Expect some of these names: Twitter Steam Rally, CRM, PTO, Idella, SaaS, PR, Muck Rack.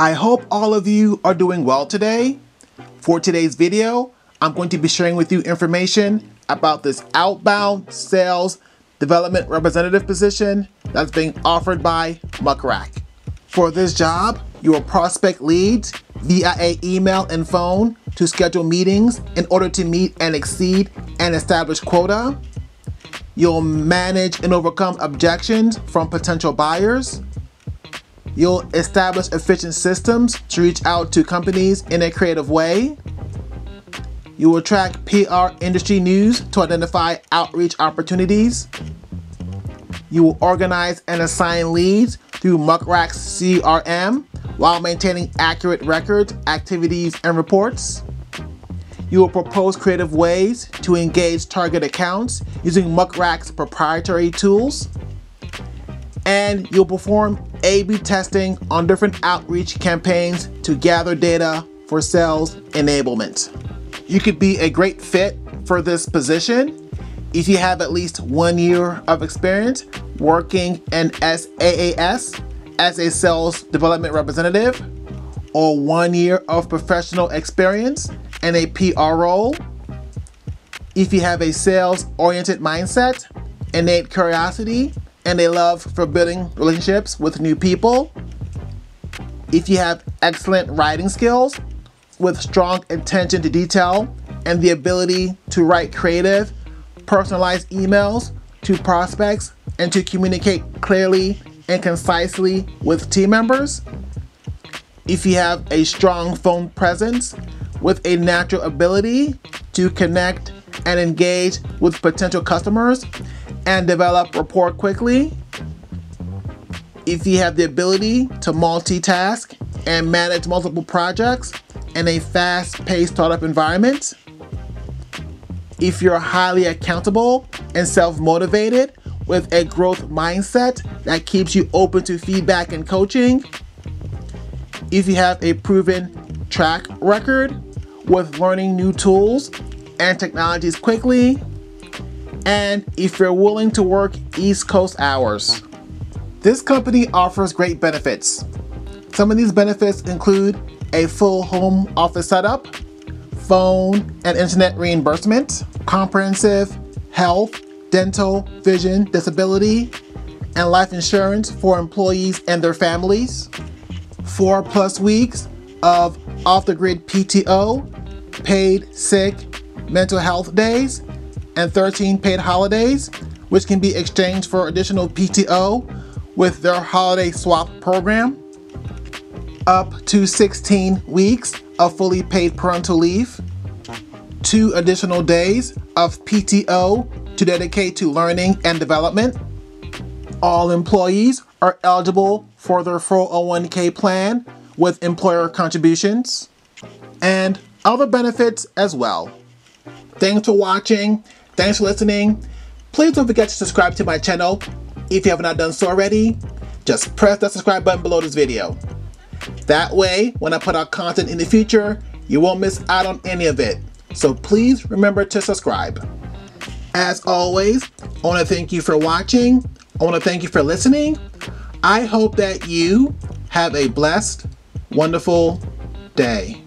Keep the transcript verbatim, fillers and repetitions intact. I hope all of you are doing well today. For today's video, I'm going to be sharing with you information about this outbound sales development representative position that's being offered by Muck Rack. For this job, you will prospect leads via email and phone to schedule meetings in order to meet and exceed an established quota. You'll manage and overcome objections from potential buyers. You'll establish efficient systems to reach out to companies in a creative way. You will track P R industry news to identify outreach opportunities. You will organize and assign leads through Muck Rack's C R M while maintaining accurate records, activities, and reports. You will propose creative ways to engage target accounts using Muck Rack's proprietary tools. And you'll perform A B testing on different outreach campaigns to gather data for sales enablement. You could be a great fit for this position if you have at least one year of experience working in SaaS as a sales development representative, or one year of professional experience in a P R role. If you have a sales-oriented mindset, innate curiosity, and a love for building relationships with new people. If you have excellent writing skills with strong attention to detail and the ability to write creative, personalized emails to prospects and to communicate clearly and concisely with team members. If you have a strong phone presence with a natural ability to connect and engage with potential customers and develop rapport quickly. If you have the ability to multitask and manage multiple projects in a fast-paced startup environment. If you're highly accountable and self-motivated with a growth mindset that keeps you open to feedback and coaching. If you have a proven track record with learning new tools and technologies quickly. And if you're willing to work East Coast hours. This company offers great benefits. Some of these benefits include a full home office setup, phone and internet reimbursement, comprehensive health, dental, vision, disability, and life insurance for employees and their families, four plus weeks of off-the-grid P T O, paid sick, mental health days, and thirteen paid holidays, which can be exchanged for additional P T O with their holiday swap program. Up to sixteen weeks of fully paid parental leave. Two additional days of P T O to dedicate to learning and development. All employees are eligible for their four oh one K plan with employer contributions and other benefits as well. Thanks for watching. Thanks for listening. Please don't forget to subscribe to my channel if you have not done so already. Just press that subscribe button below this video. That way, when I put out content in the future, you won't miss out on any of it. So please remember to subscribe. As always, I want to thank you for watching. I want to thank you for listening. I hope that you have a blessed, wonderful day.